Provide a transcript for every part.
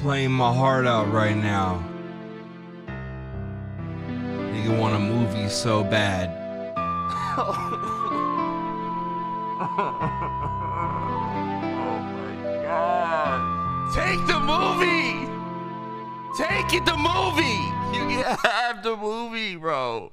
playing my heart out right now. Nigga want a movie so bad. Oh my god. Take the movie! Take it, the movie! You can have the movie, bro.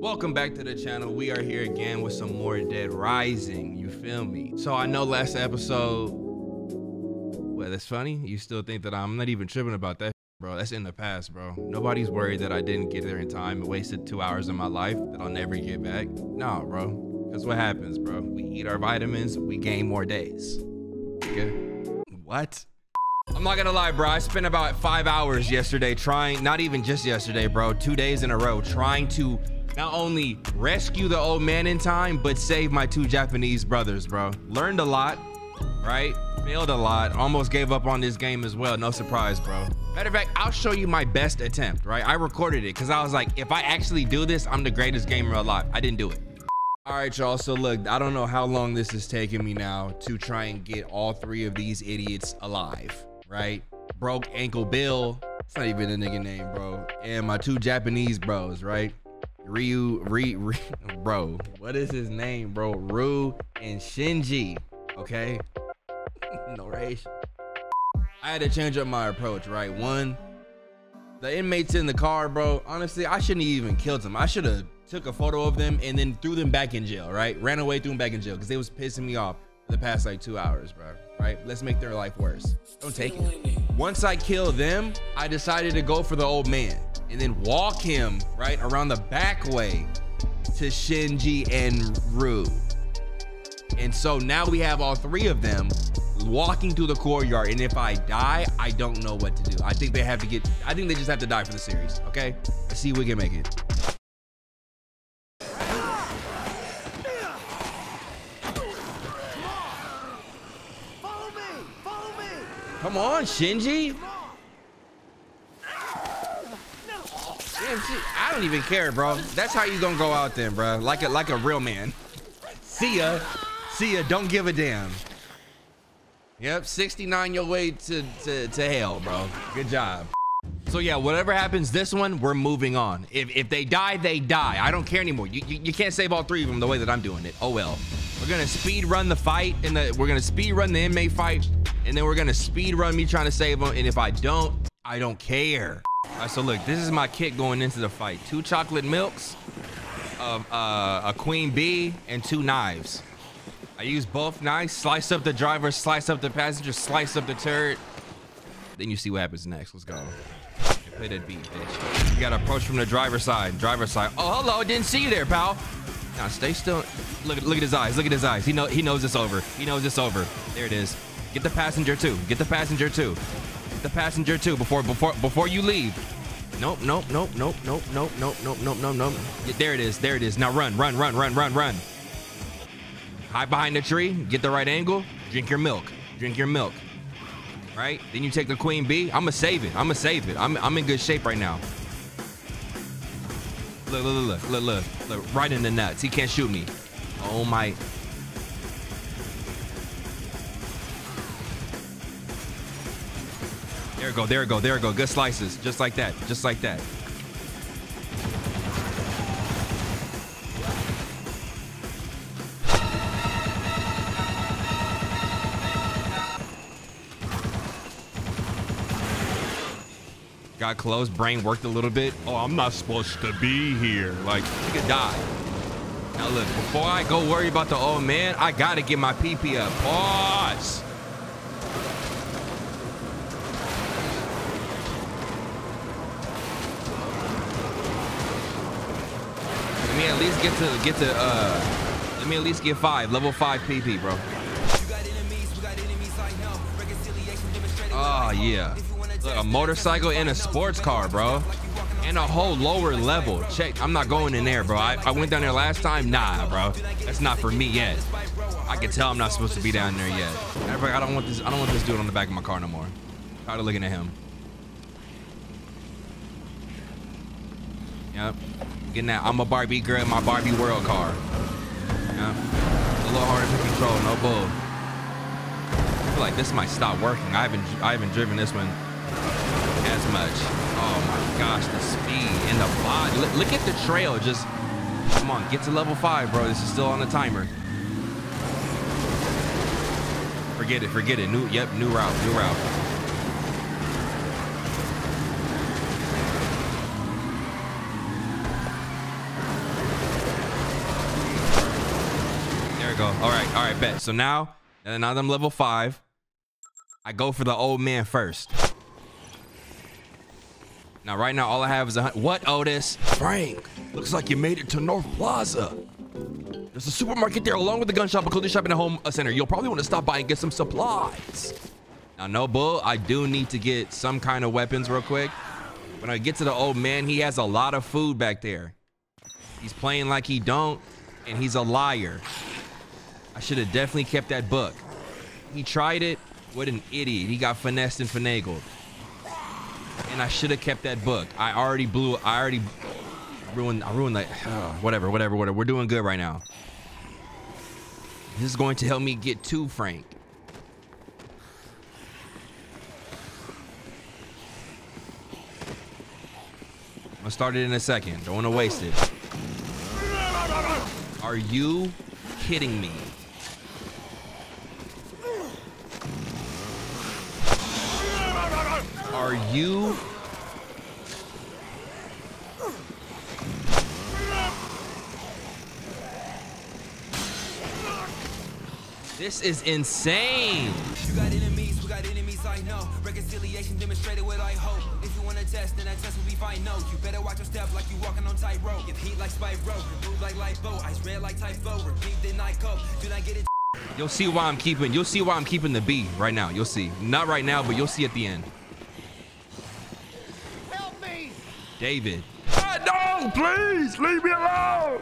Welcome back to the channel. We are here again with some more Dead Rising, you feel me? So I know last episode, well, that's funny. You still think that I'm not even tripping about that, bro. That's in the past, bro. Nobody's worried that I didn't get there in time and wasted 2 hours of my life that I'll never get back. Nah, bro, that's what happens, bro. We eat our vitamins, we gain more days. Okay. What? I'm not gonna lie, bro, I spent about 5 hours yesterday trying, not even just yesterday, bro, 2 days in a row, trying to not only rescue the old man in time, but save my two Japanese brothers, bro. Learned a lot, right? Failed a lot, almost gave up on this game as well. No surprise, bro. Matter of fact, I'll show you my best attempt, right? I recorded it because I was like, if I actually do this, I'm the greatest gamer alive. I didn't do it. All right, y'all, so look, I don't know how long this is taking me now to try and get all three of these idiots alive, right? Broke Ankle Bill, it's not even a nigga name, bro. And my two Japanese bros, right? Ryu, bro, what is his name, bro? Ryu and Shinji, okay? No race. I had to change up my approach, right? One, the inmates in the car, bro, honestly, I shouldn't have even killed them. I should have took a photo of them and then threw them back in jail, right? Ran away, threw them back in jail because they was pissing me off for the past like 2 hours, bro, right? Let's make their life worse. Don't take it. Once I kill them, I decided to go for the old man and then walk him right around the back way to Shinji and Ryu. And so now we have all three of them walking through the courtyard, and if I die, I don't know what to do. I think they have to get, I think they just have to die for the series, okay? Let's see if we can make it. Follow me, follow me. Come on, Shinji. Damn, I don't even care, bro. That's how you gonna go out then, bro. Like a real man. See ya. See ya. Don't give a damn. Yep, 69 your way to hell, bro. Good job. So yeah, whatever happens this one, we're moving on. If they die, they die. I don't care anymore. You can't save all three of them the way that I'm doing it. Oh well. We're gonna speed run the fight, and we're gonna speed run the inmate fight, and then we're gonna speed run me trying to save them. And if I don't care. All right, so look, this is my kit going into the fight. 2 chocolate milks, a queen bee, and 2 knives. I use both knives, slice up the driver, slice up the passenger, slice up the turret. Then you see what happens next. Let's go. Play that beat, bitch. You gotta approach from the driver's side. Oh, hello, didn't see you there, pal. Now stay still. Look at his eyes. Look at his eyes. He knows it's over. He knows it's over. There it is. Get the passenger too. Get the passenger too. The passenger too before you leave. Nope. There it is. There it is. Now run. Hide behind the tree. Get the right angle. Drink your milk. Drink your milk. Right? Then you take the queen bee. I'ma save it. I'm in good shape right now. Look. Right in the nuts. He can't shoot me. Oh my. There it go. Good slices. Just like that. Got close. Brain worked a little bit. Oh, I'm not supposed to be here. Like, you could die. Now, look, before I go worry about the old man, I got to get my PP up. Pause. At least let me at least get 5 level 5 PP, bro. Oh yeah, look, a motorcycle and a sports car, bro, and a whole lower level. Check, I'm not going in there, bro. I went down there last time. Nah, bro, that's not for me yet. I can tell I'm not supposed to be down there yet. I don't want this dude on the back of my car no more. Tired of looking at him. Yep. Getting that I'm a Barbie girl in my Barbie world car. Yep. It's a little harder to control, no bull. I feel like this might stop working. I haven't driven this one as much. Oh my gosh, the speed and the body. Look at the trail. Just come on, get to level 5, bro. This is still on the timer. Forget it, forget it. New route, new route. There we go. All right, bet. So now that I'm level 5, I go for the old man first. Now, right now, all I have is a what, Otis? Frank, looks like you made it to North Plaza. There's a supermarket there along with the gun shop, a clothing shop, and a home center. You'll probably want to stop by and get some supplies. Now, no bull, I do need to get some kind of weapons real quick. When I get to the old man, he has a lot of food back there. He's playing like he don't, and he's a liar. I should have definitely kept that book. He tried it. What an idiot. He got finessed and finagled. And I should have kept that book. I already blew it. I already ruined. I ruined that. Whatever, whatever, whatever. We're doing good right now. This is going to help me get to Frank. I'm gonna start it in a second. Don't want to waste it. Are you kidding me? Are you? This is insane. You got enemies, we got enemies, I know. Reconciliation demonstrated with I hope. If you want to test, then that test will be fine. No, you better watch your step like you walking on tightrope. Give heat like Spyro, move like Lipo, eyes red like Typo, repeat then I go. Do not get it. You'll see why I'm keeping, you'll see why I'm keeping the B right now. You'll see. Not right now, but you'll see at the end. Help me! David. No, please, leave me alone!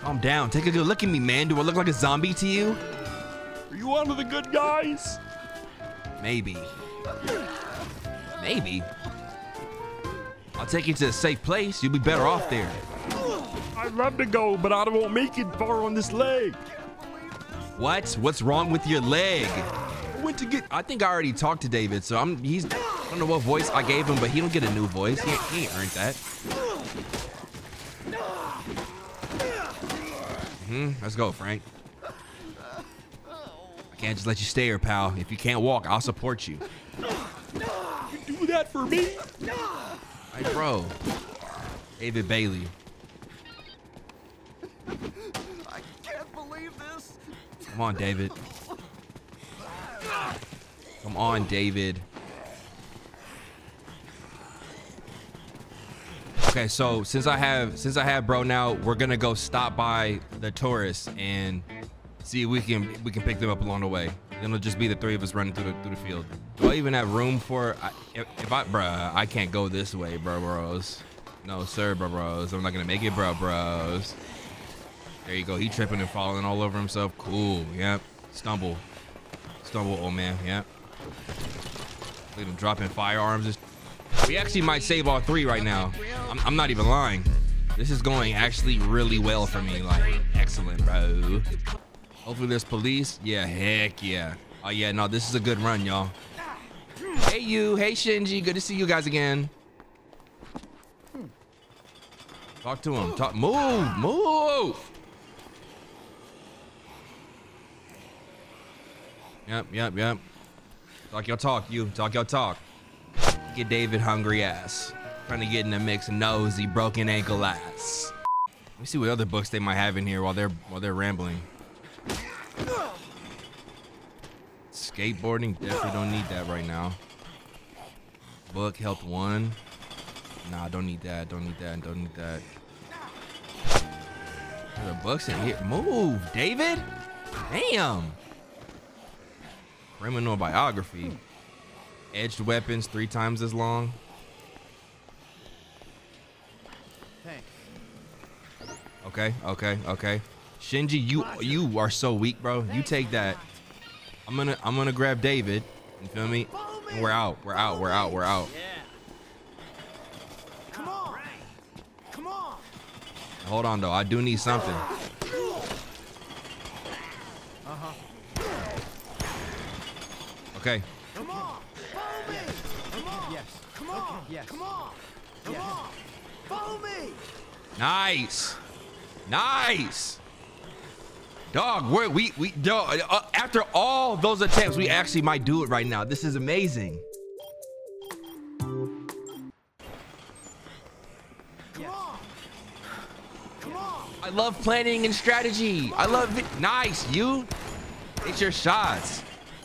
Calm down. Take a good look at me, man. Do I look like a zombie to you? Are you one of the good guys? Maybe. Maybe. I'll take you to a safe place. You'll be better off there. I'd love to go, but I don't make it far on this leg. What? What's wrong with your leg? I went to get. I think I already talked to David, so he's. I don't know what voice I gave him, but he don't get a new voice. He ain't earned that. Let's go, Frank. I can't just let you stay here, pal. If you can't walk, I'll support you. You do that for me? Hey, bro. David Bailey. I can't believe this. Come on, David. Come on, David. Okay, so since I have bro now, we're gonna go stop by the tourists and see if we can pick them up along the way. Then it'll just be the three of us running through the field. Do I even have room for? Bruh, I can't go this way, bro, bros. No sir, bro, bros. I'm not gonna make it, bro, bros. There you go. He tripping and falling all over himself. Cool. Yep. Stumble, old man. Yep. Look at him dropping firearms and. We actually might save all three right now. I'm not even lying. This is going actually really well for me. Like, excellent, bro. Hopefully there's police. Yeah, heck yeah. Oh, yeah, no, this is a good run, y'all. Hey, you. Hey, Shinji. Good to see you guys again. Talk to him. Talk. Move. Move. Yep. Talk your talk, you. Talk your talk. Get David hungry ass. Trying to get in the mix, nosy, broken ankle ass. Let me see what other books they might have in here while they're rambling. Skateboarding, definitely don't need that right now. Book helped one. Nah, don't need that. There are books in here. Move, David. Damn. Criminal biography. Edged weapons 3 times as long. Thanks. Okay. Shinji, you are so weak, bro. You take that. I'm gonna grab David. You feel me? We're out. We're out. We're out. We're out. Yeah. Come on. Come on. Hold on, though. I do need something. Okay. Come on. Follow me. Come on. Yes. Come on. Yes. Come on. Come on. Follow me. Nice. Nice. Dog, we after all those attempts, we actually might do it right now. This is amazing. Come on. Come on. I love planning and strategy. I love it. Nice, you. It's your shots.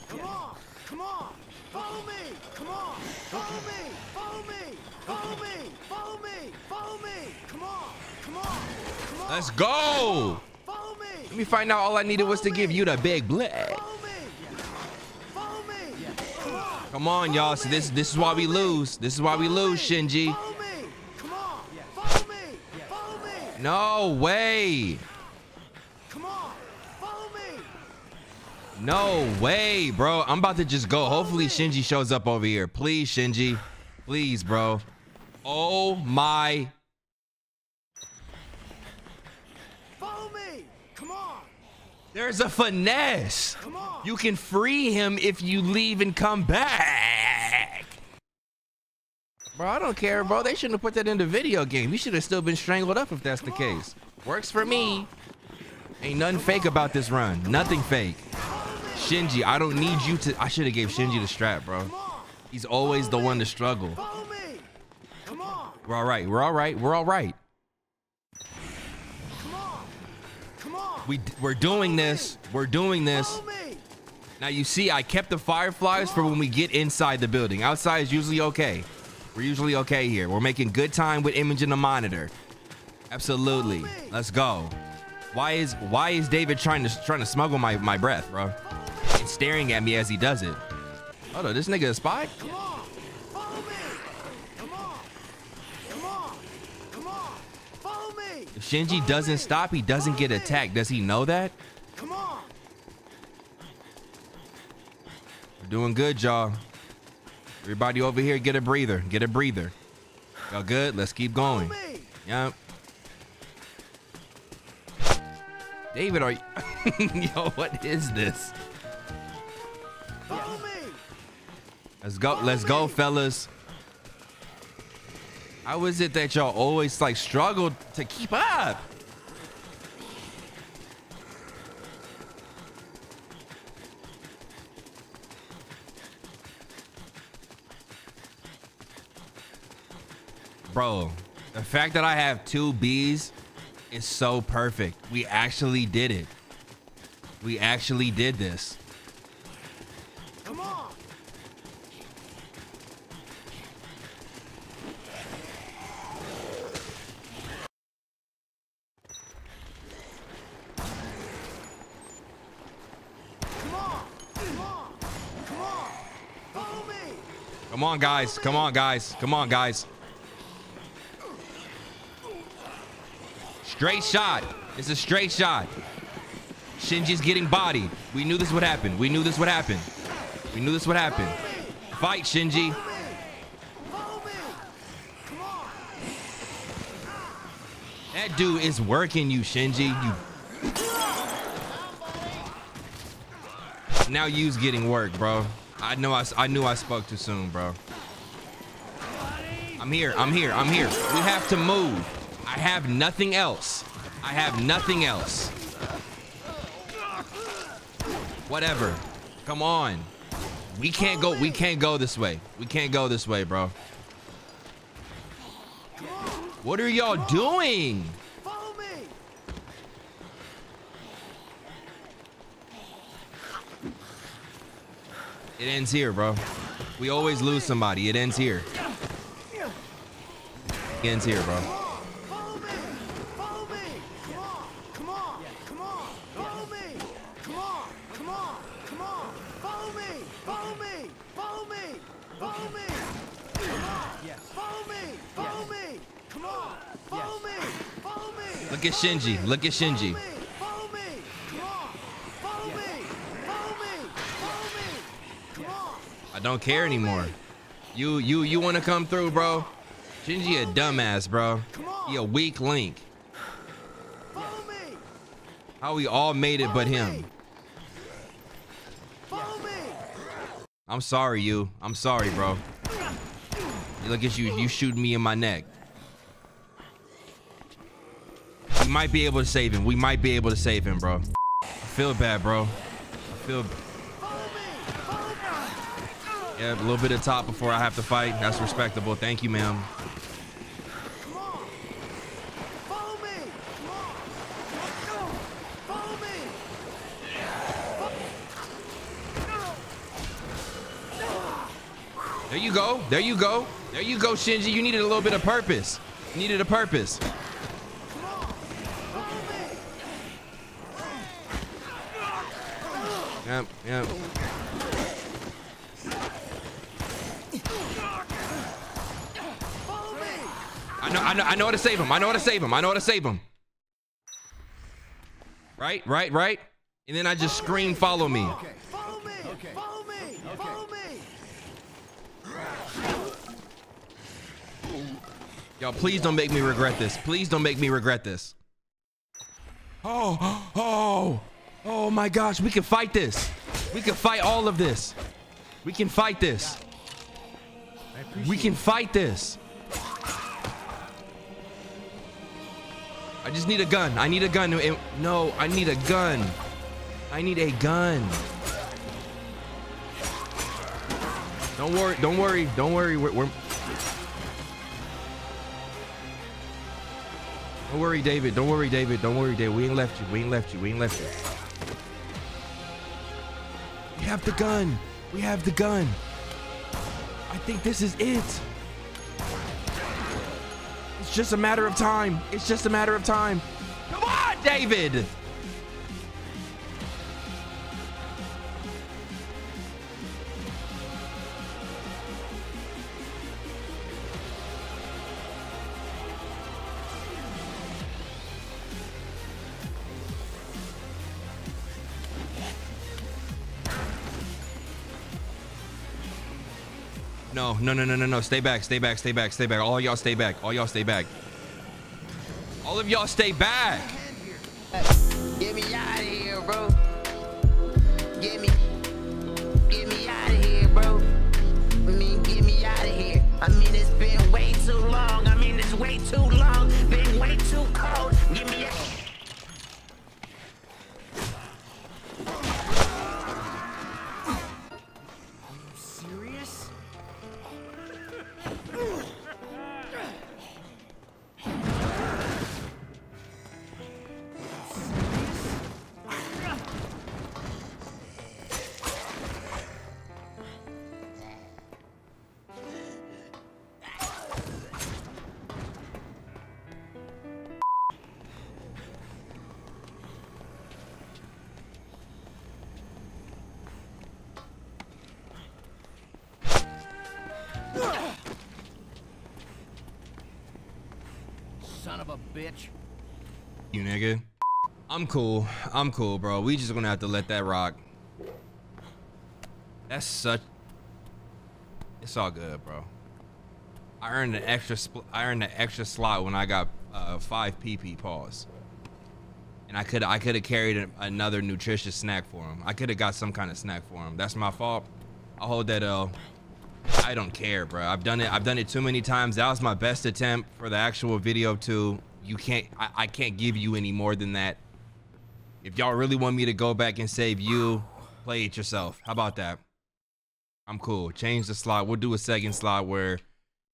Come on. Come on. Follow me. Come on. Follow me. Follow me. Follow me. Follow me. Follow me. Come on. Come on. Come on. Let's go. Let me find out all I needed was to give you the big black. Come on, y'all. So this is why we lose. This is why we lose, Shinji. No way. No way, bro. I'm about to just go. Hopefully Shinji shows up over here. Please, Shinji. Please, bro. Oh my. There's a finesse. You can free him if you leave and come back. Bro, I don't care, bro. They shouldn't have put that in the video game. You should have still been strangled up if that's the case. Works for me. Ain't nothing fake about this run. Nothing fake. Shinji, I don't need you to. I should have gave Shinji the strap, bro. He's always the one to struggle. We're all right. We're all right. We're all right. We're doing this. We're doing this. Now, you see, I kept the fireflies for when we get inside the building. Outside is usually okay. We're usually okay here. We're making good time with imaging the monitor. Absolutely. Let's go. Why is David trying to smuggle my breath, bro? And staring at me as he does it. Hold on, this nigga a spy? Come on. Follow me. Come on. Come on. Come on. Follow me. If Shinji doesn't stop, he doesn't get attacked. Does he know that? Come on. We're doing good, y'all. Everybody over here, get a breather. Get a breather. Y'all good? Let's keep going. Yep. David, are you... Yo, what is this? Let's go. Let's go, fellas. How is it that y'all always like struggle to keep up? Bro, the fact that I have 2 Bs is so perfect. We actually did it. We actually did this. Come on. Come on, guys. Come on, guys. Come on, guys. Straight shot. It's a straight shot. Shinji's getting bodied. We knew this would happen. We knew this would happen. We knew this would happen. Fight, Shinji. That dude is working you, Shinji. You. Now you's getting worked, bro. I knew I spoke too soon, bro. I'm here. I'm here. I'm here. We have to move. I have nothing else. I have nothing else. Whatever. Come on. We can't go. We can't go this way. We can't go this way, bro. What are y'all doing? It ends here, bro. We always lose somebody. It ends here. It ends here, bro. Follow me. Follow me. Come on. Come on. Come on. Follow me. Come on. Come on. Come on. Follow me. Follow me. Follow me. Follow me. Come on. Follow me. Follow me. Come on. Follow me. Follow me. Look at Shinji. Look at Shinji. I don't care anymore. You want to come through, bro? Shinji a dumbass, bro. He a weak link. How we all made it but him. I'm sorry, you. I'm sorry, bro. Look at you. You shoot me in my neck. We might be able to save him. We might be able to save him, bro. I feel bad, bro. I feel... Yeah, a little bit of top before I have to fight. That's respectable. Thank you, ma'am. There you go. There you go. There you go, Shinji. You needed a little bit of purpose. You needed a purpose. Yep. I know how to save him. I know how to save him. I know how to save him. Right. And then I just scream, follow me. Y'all, please don't make me regret this. Please don't make me regret this. Oh my gosh, we can fight this. We can fight all of this. We can fight this. We can fight this. I just need a gun. I need a gun. No, I need a gun. I need a gun. Don't worry. Don't worry. Don't worry. Don't worry, David. Don't worry, David. Don't worry, David. We ain't left you. We ain't left you. We ain't left you. We have the gun. We have the gun. I think this is it. It's just a matter of time. It's just a matter of time. Come on, David. No. Stay back. All y'all stay back. All of y'all stay back. Get me out of here, bro. Get me out of here, bro. I mean, get me out of here. I mean, it's been way too long. Been way too cold. Get me out. Bitch. You nigga. I'm cool, bro. We just gonna have to let that rock. It's all good, bro. I earned an extra slot when I got 5 PP paws. And I could have carried another nutritious snack for him. I could have got some kind of snack for him. That's my fault. I'll hold that L. I don't care, bro. I've done it too many times. That was my best attempt for the actual video too. I can't give you any more than that. If y'all really want me to go back and save you, play it yourself. How about that? I'm cool. Change the slot. We'll do a second slot where,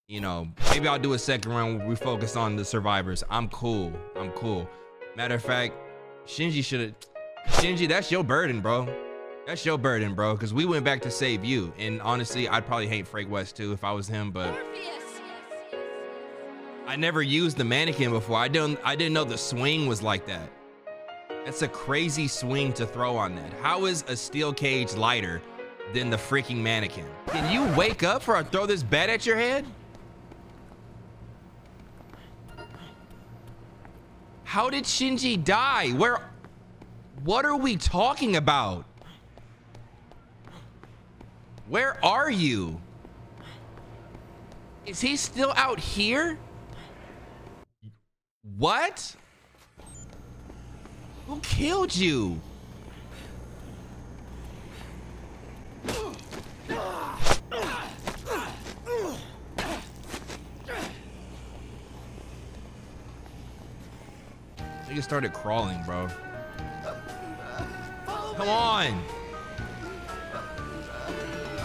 you know, maybe I'll do a second round where we focus on the survivors. I'm cool. Matter of fact, Shinji, that's your burden, bro. Because we went back to save you. And honestly, I'd probably hate Frank West too if I was him, but... I never used the mannequin before. I didn't know the swing was like that. That's a crazy swing to throw on that. How is a steel cage lighter than the freaking mannequin? Can you wake up before I throw this bat at your head? How did Shinji die? Where? What are we talking about? Where are you? Is he still out here? What? Who killed you? He just started crawling, bro. Come on.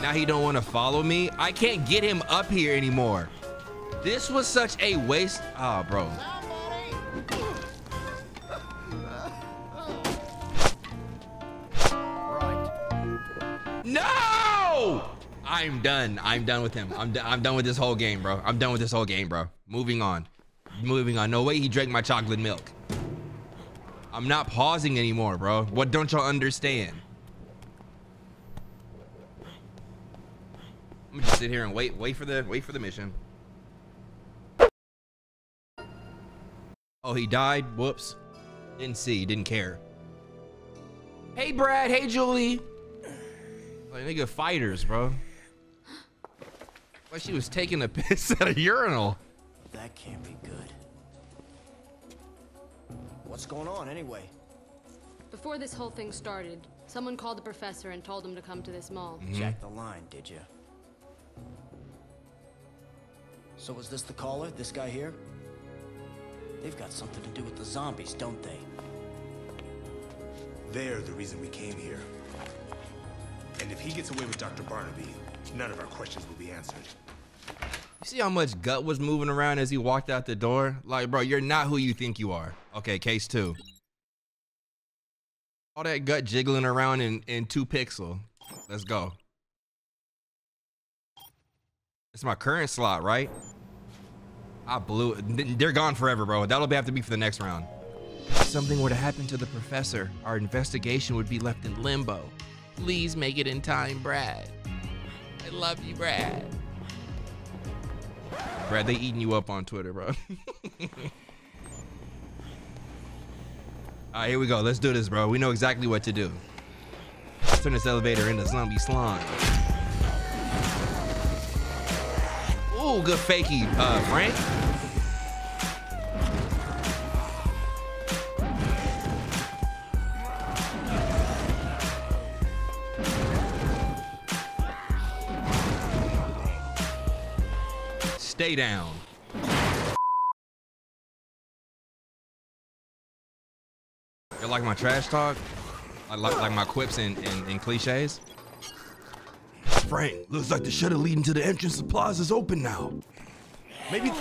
Now he don't want to follow me. I can't get him up here anymore. This was such a waste. Ah, oh, bro. Right. No! I'm done. I'm done with him. I'm done with this whole game, bro. I'm done with this whole game, bro. Moving on. Moving on. No way he drank my chocolate milk. I'm not pausing anymore, bro. What don't y'all understand? I'm just sit here and wait for the mission. Oh, he died. Whoops. Didn't see. Didn't care. Hey, Brad. Hey, Julie. Like, nigga, fighters, bro. Like she was taking a piss at a urinal. That can't be good. What's going on, anyway? Before this whole thing started, someone called the professor and told him to come to this mall. Mm-hmm. Jack the line, did you? So was this the caller? This guy here? They've got something to do with the zombies, don't they? They're the reason we came here. And if he gets away with Dr. Barnaby, none of our questions will be answered. You see how much gut was moving around as he walked out the door? Like, bro, you're not who you think you are. Okay, case two. All that gut jiggling around in 2 pixel. Let's go. It's my current slot, right? I blew it. They're gone forever, bro. That'll have to be for the next round. If something were to happen to the professor, our investigation would be left in limbo. Please make it in time, Brad. I love you, Brad. Brad, they eating you up on Twitter, bro. Alright, here we go. Let's do this, bro. We know exactly what to do. Let's turn this elevator into zombie slime. Ooh, good fakie, Frank. Stay down. You like my trash talk? I like my quips and cliches. Frank, looks like the shutter leading to the entrance to the plaza is open now. Maybe. You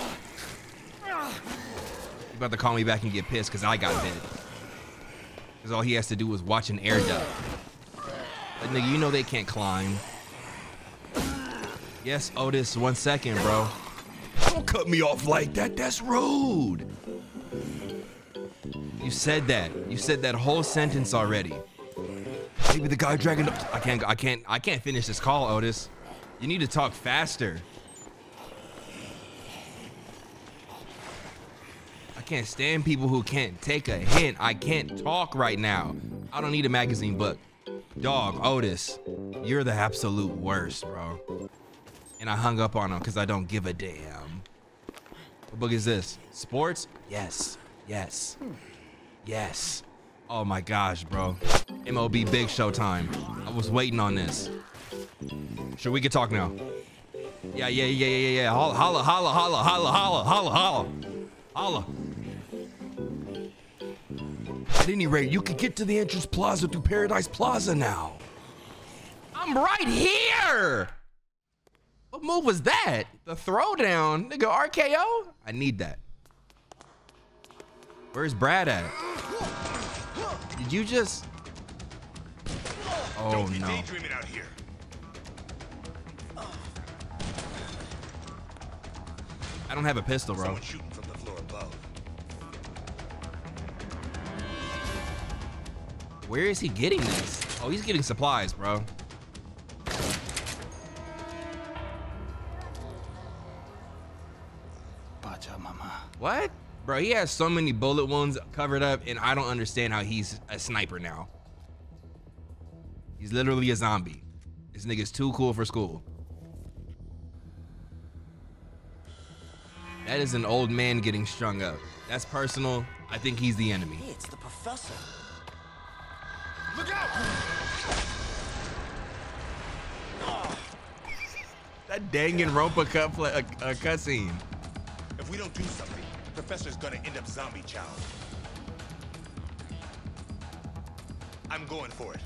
about to call me back and get pissed because I got bit. Because all he has to do is watch an air duct. But nigga, you know they can't climb. Yes, Otis, 1 second, bro. Don't cut me off like that. That's rude. You said that. You said that whole sentence already. Maybe the guy dragging up. I can't finish this call, Otis. You need to talk faster. I can't stand people who can't take a hint. I can't talk right now. I don't need a magazine book. Dog, Otis, you're the absolute worst, bro. And I hung up on him because I don't give a damn. What book is this? Sports? Yes. Yes. Yes. Oh my gosh, bro. MLB Big Show time. I was waiting on this. Sure, we can talk now. Yeah. Holla. At any rate, you can get to the entrance plaza through Paradise Plaza now. I'm right here. What move was that? The throwdown, nigga, RKO? I need that. Where's Brad at? Did you just? Oh, don't be daydreaming out here. I don't have a pistol, bro. Someone shooting from the floor above. Where is he getting this? Oh, he's getting supplies, bro. What? Bro, he has so many bullet wounds covered up, and I don't understand how he's a sniper now. He's literally a zombie. This nigga's too cool for school. That is an old man getting strung up. That's personal. I think he's the enemy. Hey, it's the professor. Look out! That Danganronpa cutscene. If we don't do something, the professor's gonna end up zombie child. I'm going for it.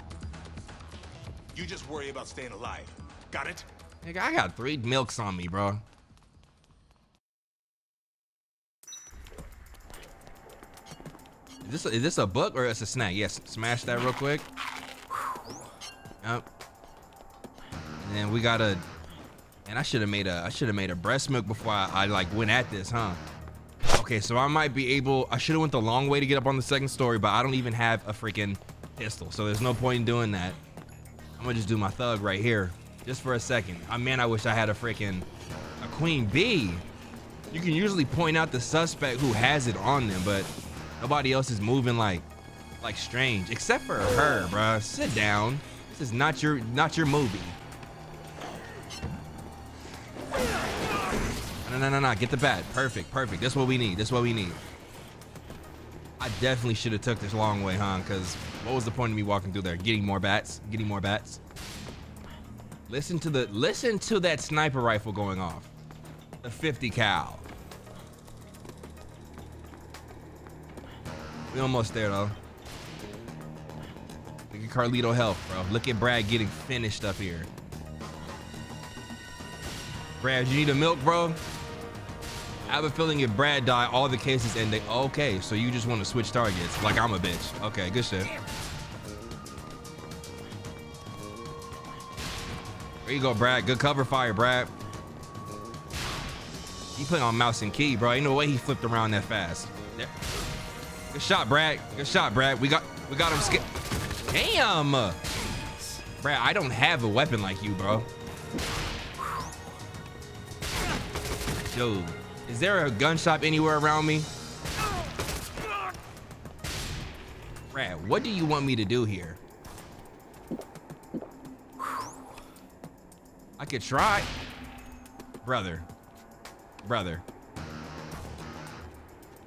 You just worry about staying alive. Got it? Nigga, I got 3 milks on me, bro. Is this a book or it's a snack? Yes, smash that real quick. Yep. And then we got a. And I should have made a breast milk before I like went at this, huh? Okay, so I might be able. I should have went the long way to get up on the second story, but I don't even have a freaking pistol, so there's no point in doing that. I'm gonna just do my thug right here, just for a second. Oh, man, I wish I had a queen bee. You can usually point out the suspect who has it on them, but nobody else is moving like strange, except for her, bruh. Sit down. This is not your movie. No. Get the bat. Perfect. That's what we need. I definitely should have took this long way, huh? Because what was the point of me walking through there? Getting more bats. Listen to that sniper rifle going off. The 50 cal. We almost there though. Look at Carlito health, bro. Look at Brad getting finished up here. Brad, you need a milk, bro? I have a feeling if Brad died, all the cases end. Okay, so you just want to switch targets. Like I'm a bitch. Okay, good shit. There you go, Brad. Good cover fire, Brad. He put on mouse and key, bro. Ain't no way he flipped around that fast. There. Good shot, Brad. We got him scared. Damn. Brad, I don't have a weapon like you, bro. Dude. Is there a gun shop anywhere around me? Brad, what do you want me to do here? I could try. Brother.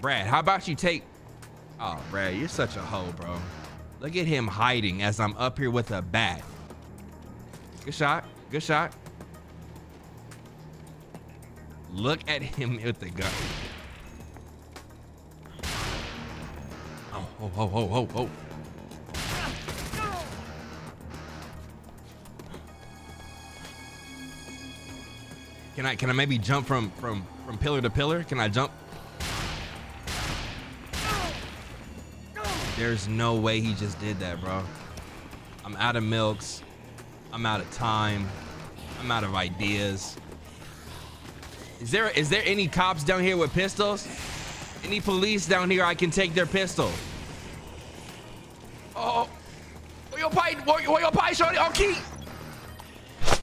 Brad, how about you take... Oh, Brad, you're such a hoe, bro. Look at him hiding as I'm up here with a bat. Good shot. Look at him with the gun. Oh. Can I maybe jump from pillar to pillar? Can I jump? There's no way he just did that, bro. I'm out of milks. I'm out of time. I'm out of ideas. Is there any cops down here with pistols? Any police down here I can take their pistol? Oh. Where your pie, shorty? Okay.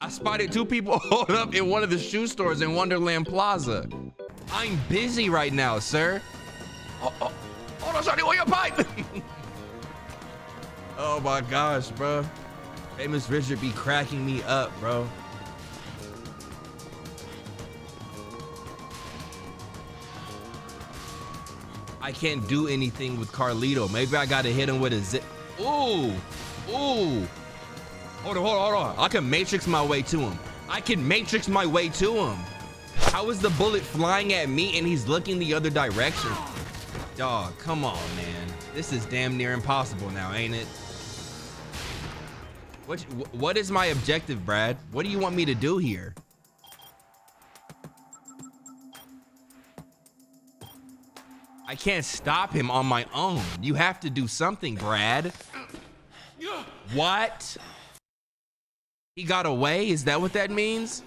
I spotted 2 people holed up in one of the shoe stores in Wonderland Plaza. I'm busy right now, sir. Oh. Hold on, shorty, where your pipe? Oh my gosh, bro. Famous Richard be cracking me up, bro. I can't do anything with Carlito. Maybe I gotta hit him with a zip. Ooh. Hold on. I can matrix my way to him. How is the bullet flying at me and he's looking the other direction? Dog, come on, man. This is damn near impossible now, ain't it? What is my objective, Brad? What do you want me to do here? I can't stop him on my own. You have to do something, Brad. What? He got away? Is that what that means?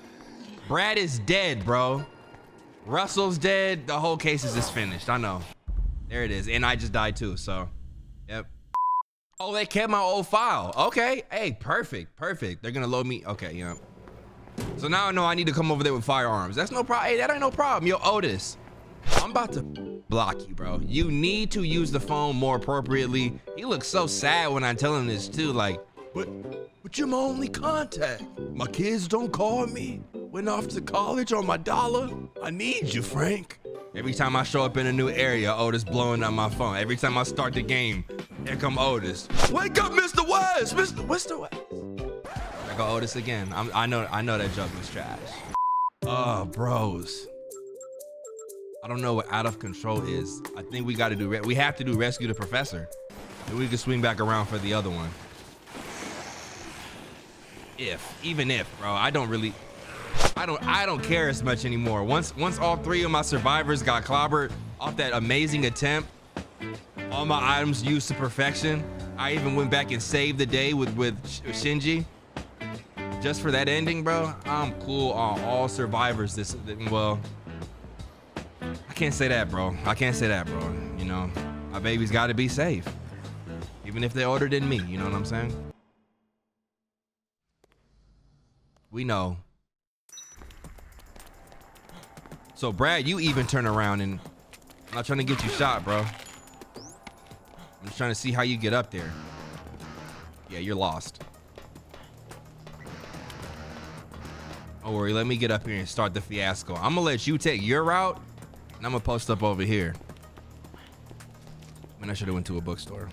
Brad is dead, bro. Russell's dead. The whole case is just finished. I know. There it is, and I just died too, so, yep. Oh, they kept my old file. Okay, hey, perfect. They're gonna load me, okay, yeah. So now I know I need to come over there with firearms. That's no problem, hey, that ain't no problem. Yo, Otis, I'm about to block you, bro. You need to use the phone more appropriately. He looks so sad when I tell him this too, like, But you're my only contact. My kids don't call me. Went off to college on my dollar. I need you, Frank. Every time I show up in a new area, Otis blowing up my phone. Every time I start the game, here come Otis. Wake up, Mr. West! Mr. West! I got Otis again. I know that joke was trash. Oh, bros. I don't know what out of control is. I think we got to do, we have to do rescue the professor. Then we can swing back around for the other one. Even if, bro, I don't care as much anymore. Once all three of my survivors got clobbered off that amazing attempt, all my items used to perfection. I even went back and saved the day with Shinji. Just for that ending, bro, I'm cool on all survivors. Well, I can't say that, bro. You know, my baby's got to be safe. Even if they're older than me, you know what I'm saying? We know. So, Brad, you even turn around and I'm not trying to get you shot, bro. I'm just trying to see how you get up there. Yeah, you're lost. Don't worry, let me get up here and start the fiasco. I'm gonna let you take your route and I'm gonna post up over here. Man, I should have went to a bookstore.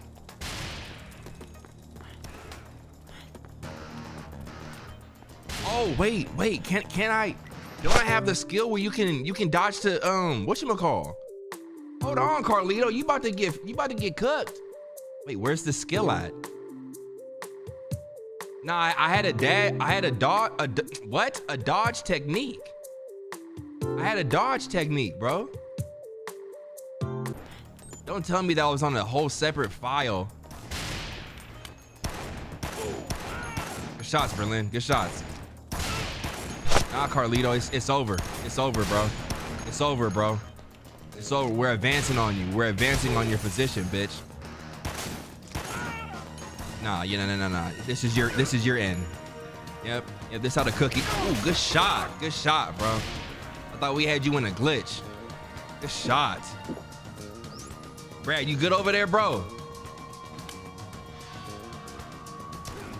Oh, wait, can I? Don't I have the skill where you can dodge to whatchamacall? Hold on, Carlito, you about to get cooked. Wait, where's the skill at? Nah, I had a dodge technique. I had a dodge technique, bro. Don't tell me that was on a whole separate file. Good shots, Berlin. Good shots. Nah, Carlito, it's over. It's over, bro. It's over, bro. It's over. We're advancing on you. We're advancing on your position, bitch. Nah, yeah, no. This is your end. Yep. Yeah, this how the cookie. Ooh, good shot. Good shot, bro. I thought we had you in a glitch. Good shot. Brad, you good over there, bro?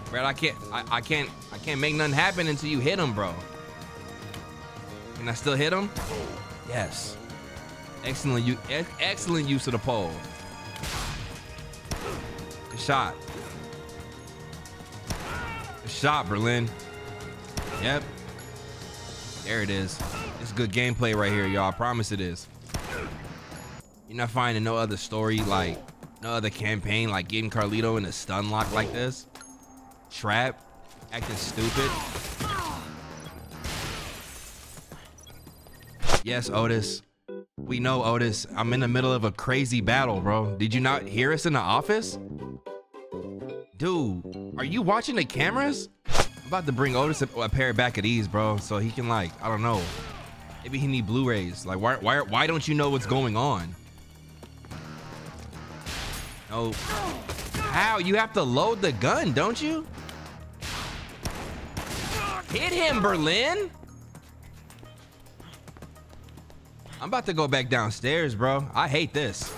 Brad, I can't make nothing happen until you hit him, bro. Can I still hit him? Yes. Excellent use of the pole. Good shot. Good shot, Berlin. Yep. There it is. It's good gameplay right here, y'all. I promise it is. You're not finding no other story, like no other campaign, like getting Carlito in a stun lock like this. Trap, acting stupid. Yes, Otis. We know, Otis. I'm in the middle of a crazy battle, bro. Did you not hear us in the office? Dude, are you watching the cameras? I'm about to bring Otis a pair back of these, bro, so he can, like, I don't know. Maybe he need Blu-rays. Like, why don't you know what's going on? No. How? You have to load the gun, don't you? Hit him, Berlin! I'm about to go back downstairs, bro. I hate this.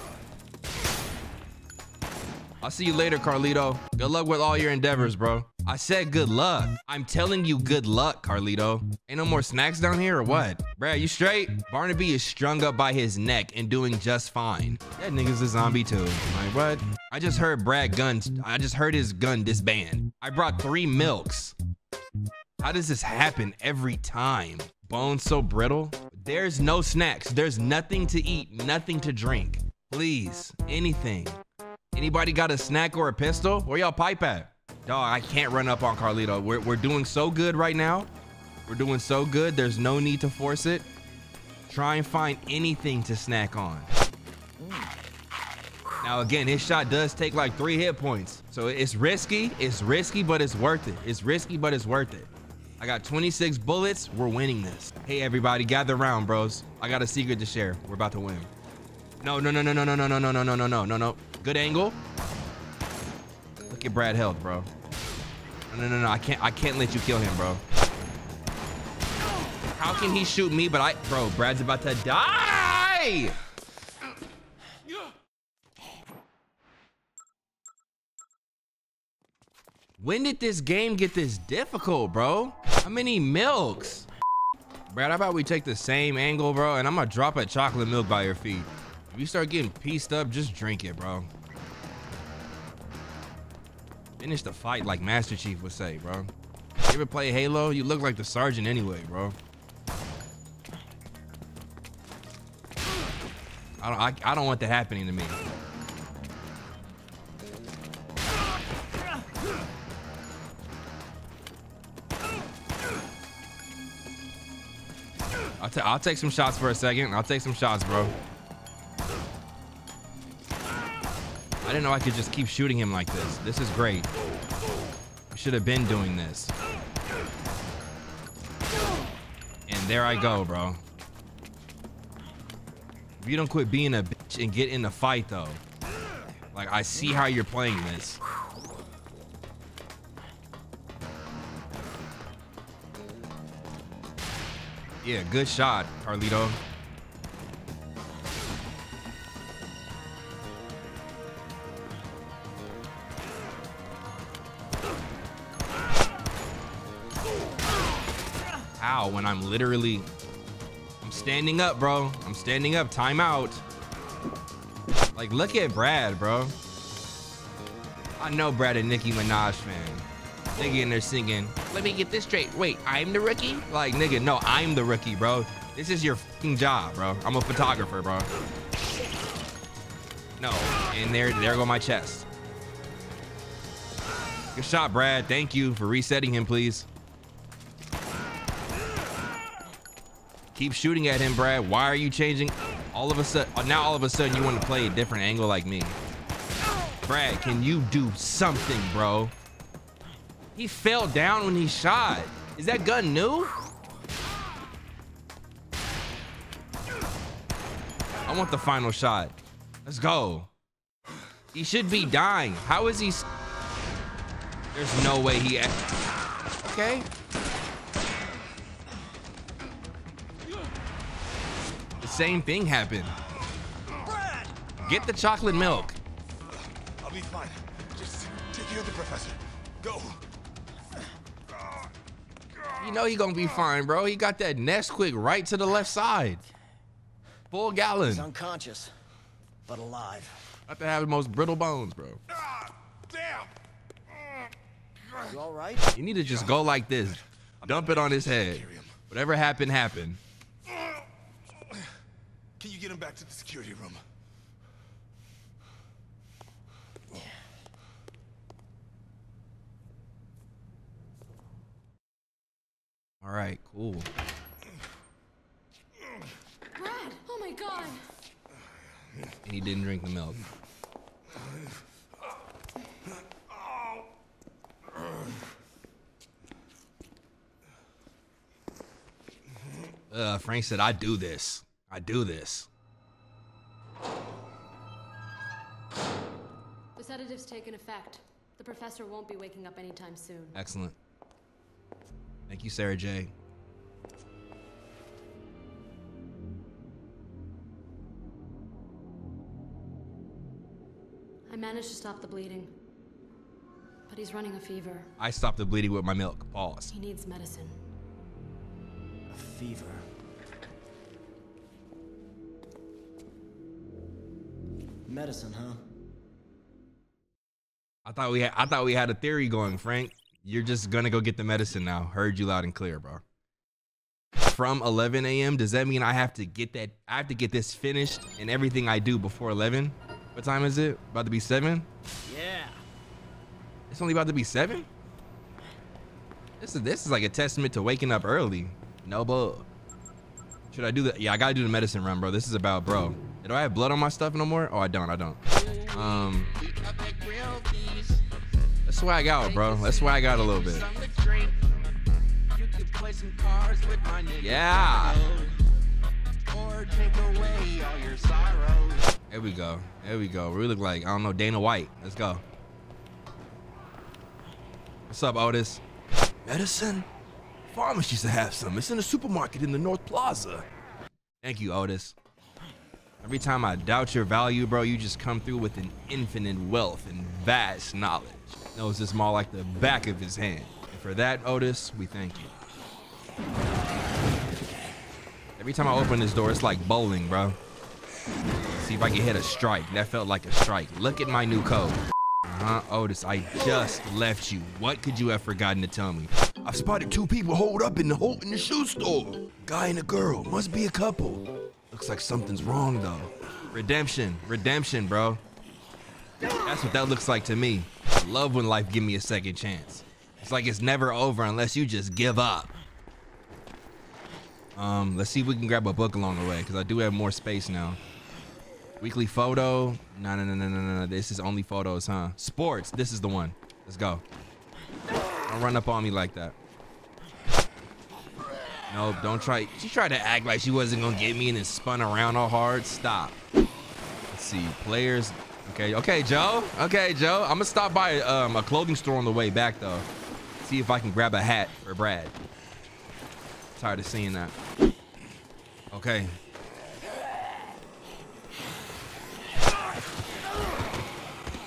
I'll see you later, Carlito. Good luck with all your endeavors, bro. I said good luck. I'm telling you good luck, Carlito. Ain't no more snacks down here or what? Brad, you straight? Barnaby is strung up by his neck and doing just fine. That nigga's a zombie too. Like what? I just heard his gun disband. I brought 3 milks. How does this happen every time? Bones so brittle. There's no snacks. There's nothing to eat, nothing to drink. Please, anything. Anybody got a snack or a pistol? Where y'all pipe at? Dog, I can't run up on Carlito. We're doing so good right now. We're doing so good. There's no need to force it. Try and find anything to snack on. Now, again, his shot does take like 3 hit points. So it's risky. It's risky, but it's worth it. It's risky, but it's worth it. I got 26 bullets. We're winning this. Hey, everybody, gather around, bros. I got a secret to share. We're about to win. No. Good angle. Look at Brad's health, bro. No. I can't let you kill him, bro. How can he shoot me? But bro, Brad's about to die. When did this game get this difficult, bro? How many milks? Brad, how about we take the same angle, bro, and I'm gonna drop a chocolate milk by your feet. If you start getting pieced up, just drink it, bro. Finish the fight like Master Chief would say, bro. You ever play Halo? You look like the sergeant anyway, bro. I don't want that happening to me. I'll take some shots for a second. I'll take some shots, bro. I didn't know I could just keep shooting him like this. This is great. I should have been doing this. And there I go, bro. If you don't quit being a bitch and get in the fight, though. Like, I see how you're playing this. Yeah, good shot, Carlito. Ow, when I'm standing up, bro. I'm standing up, timeout. Like, look at Brad, bro. I know Brad and Nicki Minaj fan. Nigga in there singing, let me get this straight. Wait, I'm the rookie? Like, nigga, no, I'm the rookie, bro. This is your fucking job, bro. I'm a photographer, bro. No, and there go my chest. Good shot, Brad. Thank you for resetting him, please. Keep shooting at him, Brad. Why are you changing? All of a sudden, now all of a sudden you want to play a different angle like me. Brad, can you do something, bro? He fell down when he shot. Is that gun new? I want the final shot. Let's go. He should be dying. How is he? There's no way he. Okay. The same thing happened. Get the chocolate milk. I'll be fine. Just take care of the professor. Go. You know he gonna be fine, bro. He got that Nesquik right to the left side. Full gallon. He's unconscious, but alive. About to have the most brittle bones, bro. Damn. You all right? You need to just go like this. Dump it on his head. Whatever happened, happened. Can you get him back to the security room? All right, cool. Brad, oh my God. And he didn't drink the milk. Frank said, I do this. I do this. The sedative's taken effect. The professor won't be waking up anytime soon. Excellent. Thank you, Sarah J. I managed to stop the bleeding, but he's running a fever. I stopped the bleeding with my milk. Pause. He needs medicine. A fever. Medicine, huh? I thought we had a theory going, Frank. You're just gonna go get the medicine now. Heard you loud and clear, bro. From 11 a.m., does that mean I have to get that? I have to get this finished and everything I do before 11? What time is it? About to be 7? Yeah. It's only about to be 7? This is like a testament to waking up early. No bull. Should I do the? Yeah, I gotta do the medicine run, bro. This is about, bro. Do I have blood on my stuff no more? Oh, I don't. Let's swag out, bro. Let's swag out a little bit. Yeah. There we go. There we go. We look like, I don't know, Dana White. Let's go. What's up, Otis? Medicine? Farmers used to have some. It's in a supermarket in the North Plaza. Thank you, Otis. Every time I doubt your value, bro, you just come through with an infinite wealth and vast knowledge. knows this mall like the back of his hand. And for that, Otis, we thank you. Every time I open this door, it's like bowling, bro. Let's see if I can hit a strike. That felt like a strike. Look at my new code. Otis, I just left you. What could you have forgotten to tell me? I've spotted two people holed up in the shoe store. Guy and a girl. Must be a couple. Looks like something's wrong, though. Redemption. Redemption, bro. That's what that looks like to me. I love when life give me a second chance. It's like it's never over unless you just give up. Let's see if we can grab a book along the way, because I do have more space now. Weekly photo. No. This is only photos, huh? Sports. This is the one. Let's go. Don't run up on me like that. Nope, don't try. She tried to act like she wasn't going to get me and then spun around all hard. Stop. Let's see. Players. Okay. Okay, Joe. Okay, Joe. I'm going to stop by a clothing store on the way back, though. See if I can grab a hat for Brad. Tired of seeing that. Okay.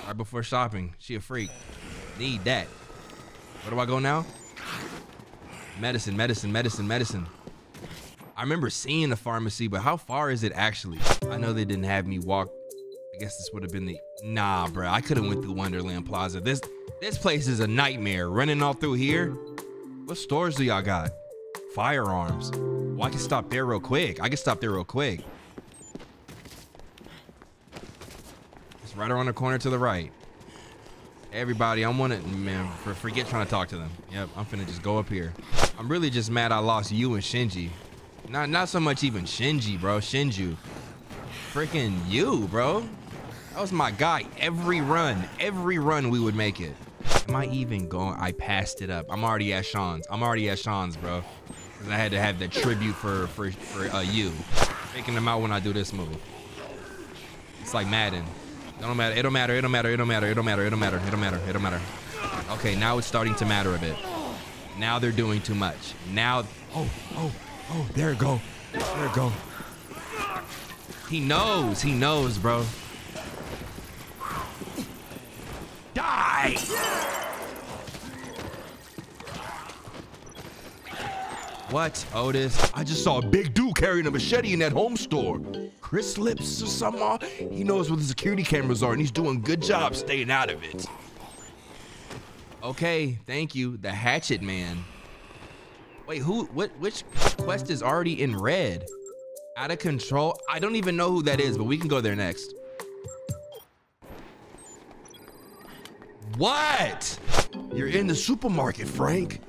Right before shopping. She a freak. Need that. Where do I go now? Medicine. I remember seeing the pharmacy, but how far is it actually? I know they didn't have me walk. I guess this would have been the... Nah, bro. I could have went through Wonderland Plaza. This place is a nightmare. Running all through here. What stores do y'all got? Firearms. Well, I can stop there real quick. It's right around the corner to the right. Everybody, I want to, man, forget trying to talk to them. Yep, I'm finna just go up here. I'm really just mad I lost you and Shinji. Not so much even Shinji, bro. Shinju. Freaking you, bro. That was my guy. Every run we would make it. Am I even going? I passed it up. I'm already at Sean's. Bro. Because I had to have that tribute for you. Taking them out when I do this move. It's like Madden. It don't matter. Okay, now it's starting to matter a bit. Now they're doing too much. Now, oh, there it go. He knows, bro. Die! What, Otis? I just saw a big dude carrying a machete in that home store. Chris Lips or something. He knows where the security cameras are, and he's doing a good job staying out of it. Okay, thank you. The Hatchet Man. Wait, which quest is already in red? Out of control? I don't even know who that is, but we can go there next. What? You're in the supermarket, Frank.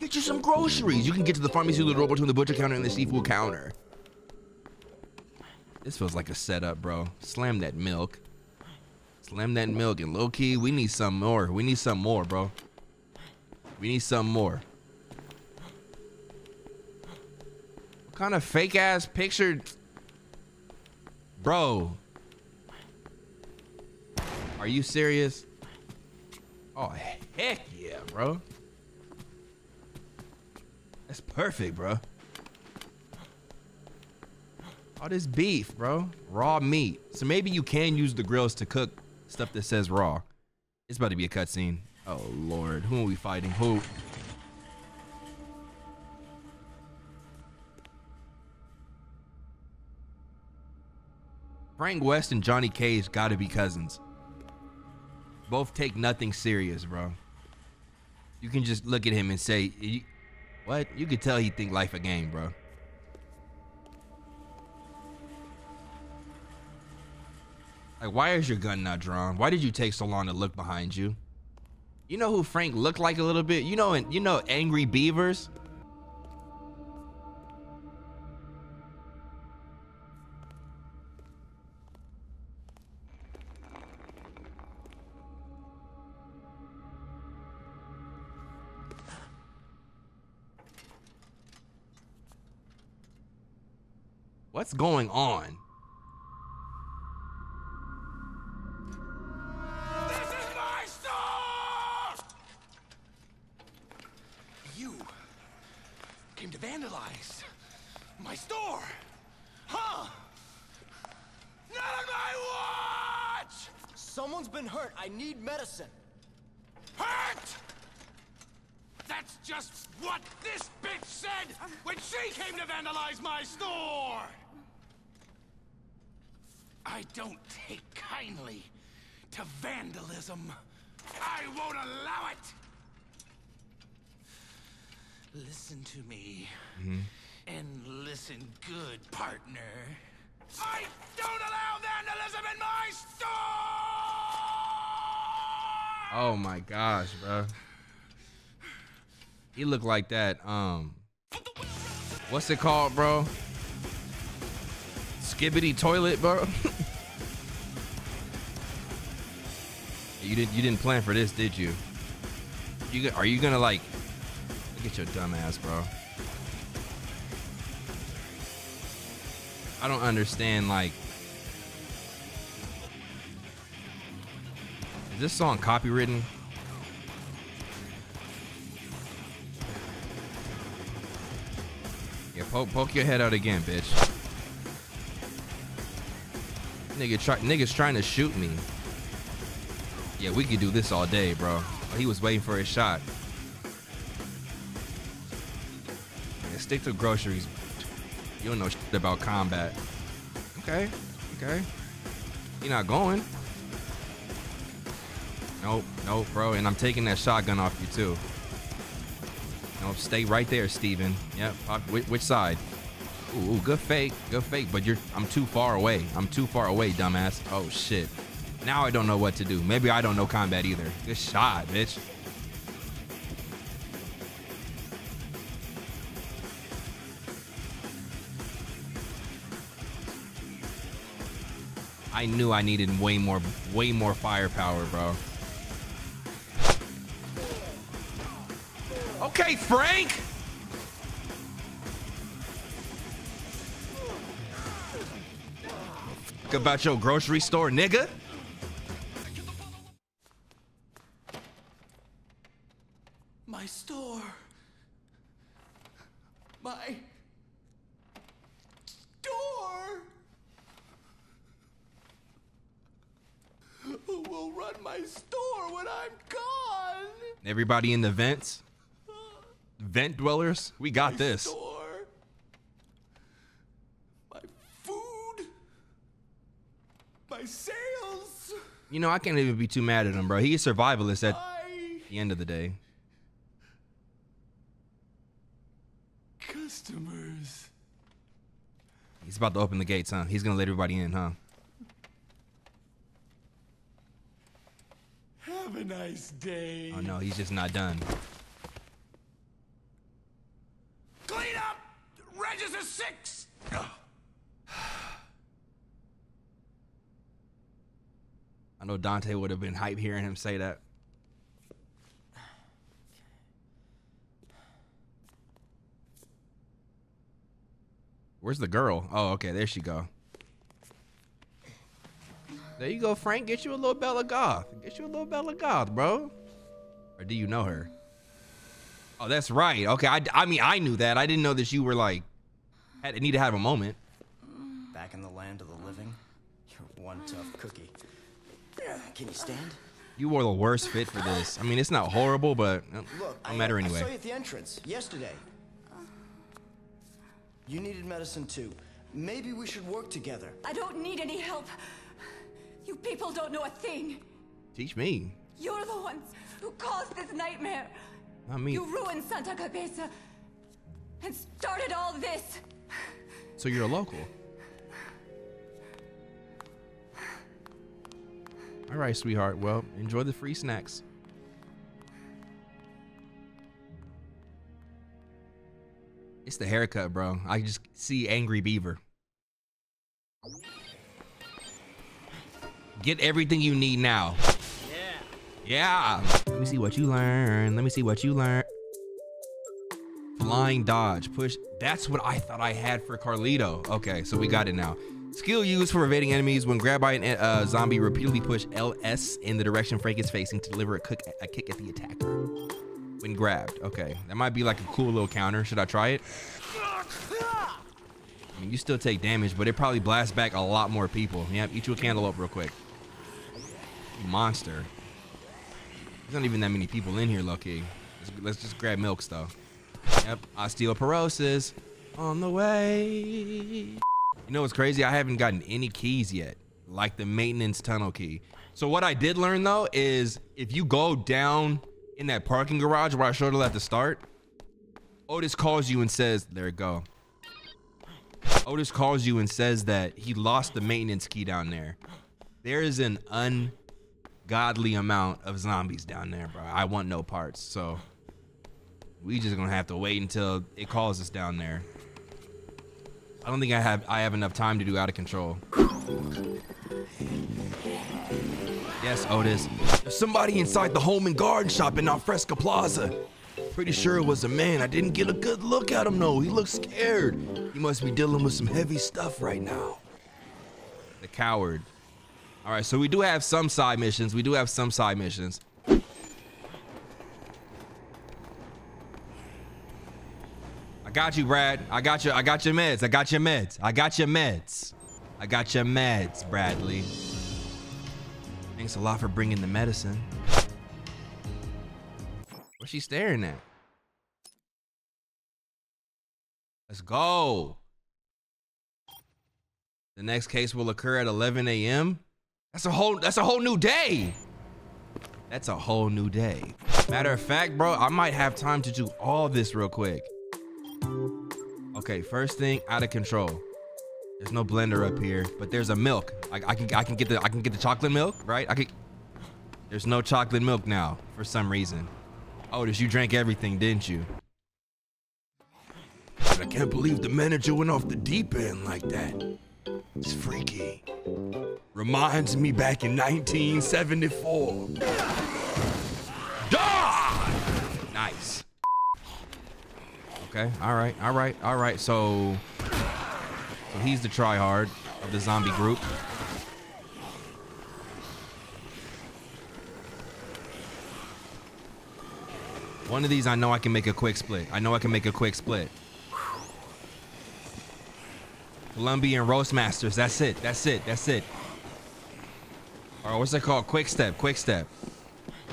Get you some groceries. You can get to the pharmacy through the door between the butcher counter and the seafood counter. This feels like a setup, bro. Slam that milk. Slam that milk. And low key, we need some more. What kind of fake ass picture? Bro. Are you serious? Oh, heck yeah, bro. That's perfect, bro. All this beef, bro. Raw meat. So maybe you can use the grills to cook stuff that says raw. It's about to be a cutscene. Oh, Lord. Who are we fighting? Who? Frank West and Johnny Cage gotta be cousins. Both take nothing serious, bro. You can just look at him and say... What? You could tell he think life a game, bro. Like, why is your gun not drawn? Why did you take so long to look behind you? You know who Frank looked like a little bit? You know Angry Beavers? What's going on? This is my store! You came to vandalize my store, huh? Not on my watch! Someone's been hurt. I need medicine. hurt! That's just what this bitch said when she came to vandalize my store! I don't take kindly to vandalism. I won't allow it! Listen to me. Mm-hmm. And listen good, partner. I don't allow vandalism in my store! Oh my gosh, bro. He looked like that. What's it called, bro? Skibbity toilet, bro. You didn't plan for this, did you? Are you gonna like? Look at your dumb ass, bro. I don't understand. Like, is this song copywritten? Yeah, poke your head out again, bitch. Niggas trying to shoot me. Yeah, we could do this all day, bro. He was waiting for his shot. Yeah, stick to groceries. You don't know shit about combat. Okay, okay. You're not going. Nope, nope, bro. And I'm taking that shotgun off you, too. Nope, stay right there, Steven. Yep, which side? Ooh, good fake, but I'm too far away. I'm too far away, dumbass. Oh, shit. Now I don't know what to do. Maybe I don't know combat either. Good shot, bitch. I knew I needed way more firepower, bro. Okay, Frank! About your grocery store, nigga. My store. My door. Who will run my store when I'm gone? Everybody in the vents. Vent dwellers, we got this. Store. My food. My sales. You know, I can't even be too mad at him, bro. He's a survivalist at the end of the day. Customers. He's about to open the gates, huh? He's gonna let everybody in, huh? Have a nice day. Oh no, he's just not done. Clean up! Register 6! I know Dante would have been hype hearing him say that. Where's the girl? Oh, okay, there she go. There you go, Frank. Get you a little Bella Goth. Get you a little Bella Goth, bro. Or do you know her? Oh, that's right. Okay, I mean, I knew that. I didn't know that you were like, need to have a moment. Back in the land of the living, you're one tough cookie. Can you stand? You wore the worst fit for this. I mean, it's not horrible, but look, no matter anyway. I saw you at the entrance yesterday. You needed medicine too. Maybe we should work together. I don't need any help. You people don't know a thing. Teach me. You're the ones who caused this nightmare. I mean, you ruined Santa Cabeza and started all this. So you're a local. All right, sweetheart. Well, enjoy the free snacks. It's the haircut, bro. I just see Angry Beaver. Get everything you need now. Yeah. Yeah. Let me see what you learn. Let me see what you learn. Flying dodge. Push. That's what I thought I had for Carlito. Okay, so we got it now. Skill used for evading enemies. When grabbed by a zombie, repeatedly push LS in the direction Frank is facing to deliver a kick at the attacker. When grabbed. Okay, that might be like a cool little counter. Should I try it? I mean, you still take damage, but it probably blasts back a lot more people. Yeah, eat you a cantaloupe real quick. Monster. There's not even that many people in here, lucky. Let's just grab milk stuff. Yep, osteoporosis on the way. You know what's crazy? I haven't gotten any keys yet, like the maintenance tunnel key. So what I did learn though is if you go down in that parking garage where I showed you at the start, Otis calls you and says, there it go. Otis calls you and says that he lost the maintenance key down there. There is an ungodly amount of zombies down there, bro. I want no parts, so we just gonna have to wait until it calls us down there. I don't think I have enough time to do Out of Control. Yes, Otis. There's somebody inside the home and garden shop in Al Fresca Plaza. Pretty sure it was a man. I didn't get a good look at him though. He looks scared. He must be dealing with some heavy stuff right now. The coward. All right, so we do have some side missions. We do have some side missions. I got you, Brad. I got your meds. I got your meds, Bradley. Thanks a lot for bringing the medicine. What's she staring at? Let's go. The next case will occur at 11 a.m. That's a whole new day. That's a whole new day. Matter of fact, bro, I might have time to do all this real quick. Okay, first thing, Out of Control. There's no blender up here, but there's a milk. I can get the chocolate milk, right? There's no chocolate milk now for some reason. Otis, you drank everything, didn't you? I can't believe the manager went off the deep end like that. It's freaky. Reminds me back in 1974. Ah! Nice. Okay, all right. So he's the tryhard of the zombie group. One of these, I know I can make a quick split. Colombian roast masters. That's it. All right, what's that called? Quick step.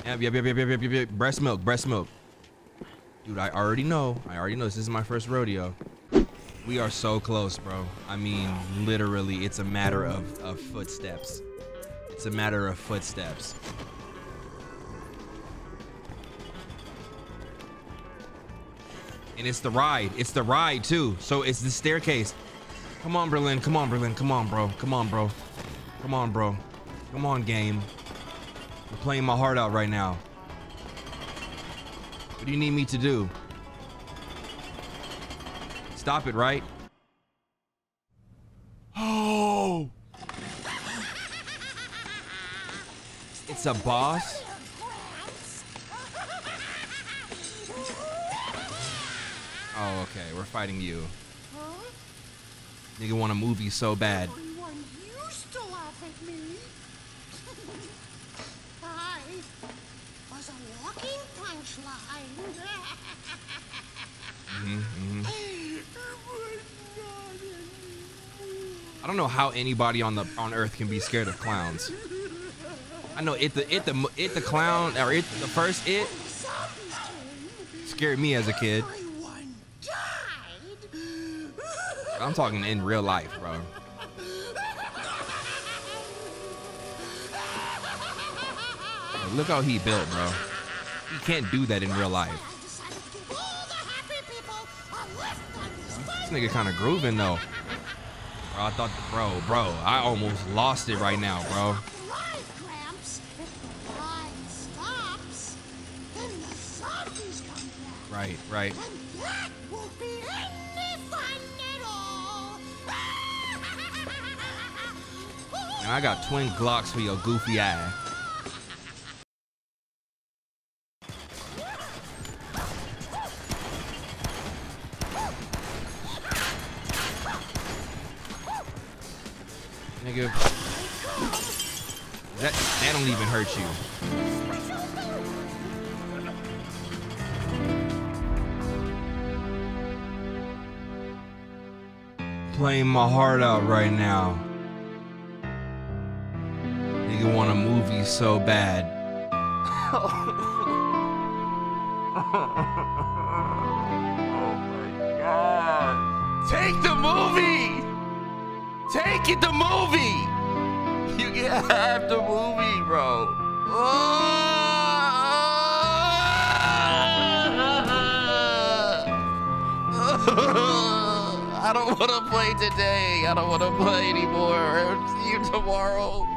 Yep. Breast milk. Dude, I already know. This is my first rodeo. We are so close, bro. I mean, literally, it's a matter of footsteps. And it's the ride. Too. So it's the staircase. Come on, Berlin. Come on, bro. Come on, game. I'm playing my heart out right now. What do you need me to do? Stop it, right? Oh! It's a boss? Oh, okay, we're fighting you. Huh? Nigga want a movie so bad. Everyone used to laugh at me. I was a walking punchline. I don't know how anybody on Earth can be scared of clowns. I know the clown or the first It scared me as a kid. I'm talking in real life, bro. Look how he built, bro. He can't do that in real life. This nigga kind of grooving though. Bro, I almost lost it right now, bro. Right. And I got twin Glocks for your goofy eye. Nigga. That don't even hurt you. Playing my heart out right now. Want a movie so bad. my God. Take the movie! Take it, the movie! You get half the movie, bro. I don't want to play today. I don't want to play anymore. See you tomorrow.